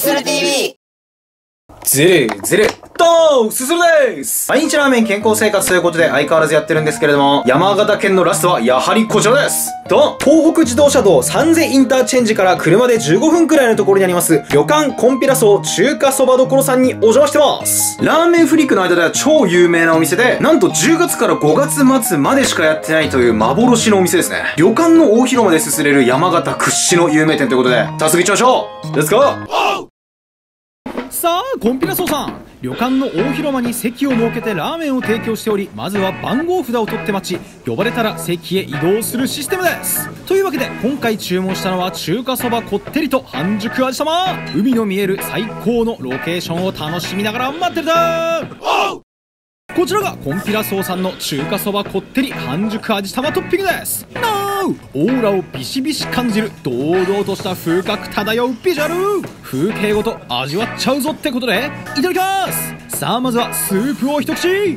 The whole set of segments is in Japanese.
すする TV ずるずるどうすするです。毎日ラーメン健康生活ということで相変わらずやってるんですけれども、山形県のラストはやはりこちらです。ドン。東北自動車道三瀬インターチェンジから車で15分くらいのところにあります旅館コンピラ荘中華そば処さんにお邪魔してます。ラーメンフリークの間では超有名なお店で、なんと10月から5月末までしかやってないという幻のお店ですね。旅館の大広間ですすれる山形屈指の有名店ということで、早速行っちゃいましょう。レッツゴー。さあ、コンピラ荘さん、旅館の大広間に席を設けてラーメンを提供しており、まずは番号札を取って待ち、呼ばれたら席へ移動するシステムです。というわけで今回注文したのは中華そばこってりと半熟味玉。海の見える最高のロケーションを楽しみながら待ってるだー。こちらがコンピラ荘さんの中華そばこってり半熟味玉トッピングです。オーラをビシビシ感じる堂々とした風格漂うビジュアル、風景ごと味わっちゃうぞってことでいただきます。さあ、まずはスープを一口。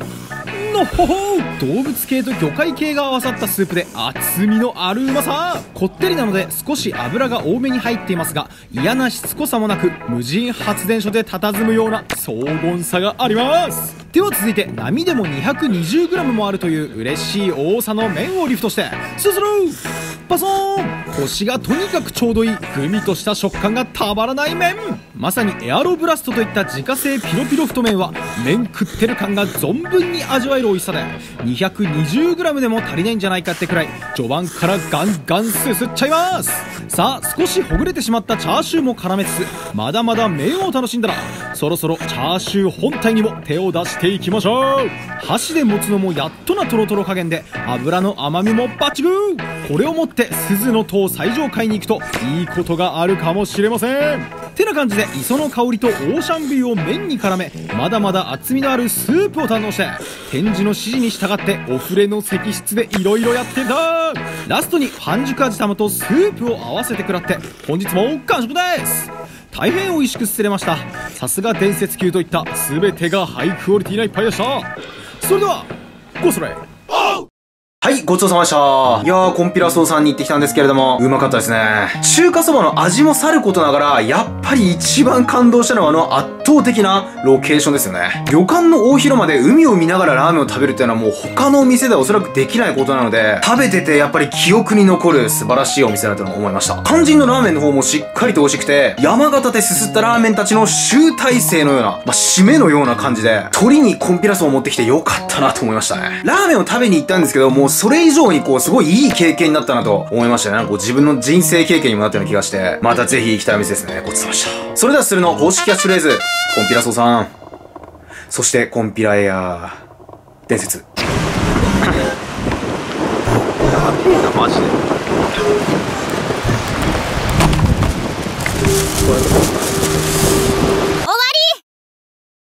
のほほー。動物系と魚介系が合わさったスープで厚みのあるうまさ。こってりなので少し油が多めに入っていますが、嫌なしつこさもなく無人発電所で佇むような荘厳さがあります。では続いて、並でも 220g もあるという嬉しい多さの麺をリフトしてすする。パソーン。コシがとにかくちょうどいいグミとした食感がたまらない麺。まさにエアロブラストといった自家製ピロピロ太麺は、麺食ってる感が存分に味わえる美味しさで、 220g でも足りないんじゃないかってくらい序盤からガンガンすすっちゃいます。さあ、少しほぐれてしまったチャーシューも絡めつつ、まだまだ麺を楽しんだらそろそろチャーシュー本体にも手を出していきましょう。箸で持つのもやっとなトロトロ加減で油の甘みもバチグー。これを持って鈴の塔最上階に行くといいことがあるかもしれません。てな感じで磯の香りとオーシャンビューを麺に絡め、まだまだ厚みのあるスープを堪能して、展示の指示に従ってお触れの席室でいろいろやってんだ。ラストに半熟味玉とスープを合わせてくらって、本日も完食です。大変美味しくすすれました。さすが伝説級といった全てがハイクオリティな一杯でした。それではごそれ。はい、ごちそうさまでした。いやー、コンピラ荘さんに行ってきたんですけれども、うまかったですね。中華そばの味もさることながら、やっぱり一番感動したのはあの圧倒的なロケーションですよね。旅館の大広間で海を見ながらラーメンを食べるっていうのはもう他のお店ではおそらくできないことなので、食べててやっぱり記憶に残る素晴らしいお店だと思いました。肝心のラーメンの方もしっかりと美味しくて、山形ですすったラーメンたちの集大成のような、締めのような感じで、鳥にコンピラ荘を持ってきてよかったなと思いましたね。ラーメンを食べに行ったんですけど、もうそれ以上にすごいいい経験になったなと思いましたね。なんか自分の人生経験にもなったような気がして、またぜひ行きたいお店ですね。ごちそうさまでした。それでは、するの公式キャッシュフレーズ、コンピラ荘さん。そして、コンピラエアー、伝説。やべえな、マジで。これ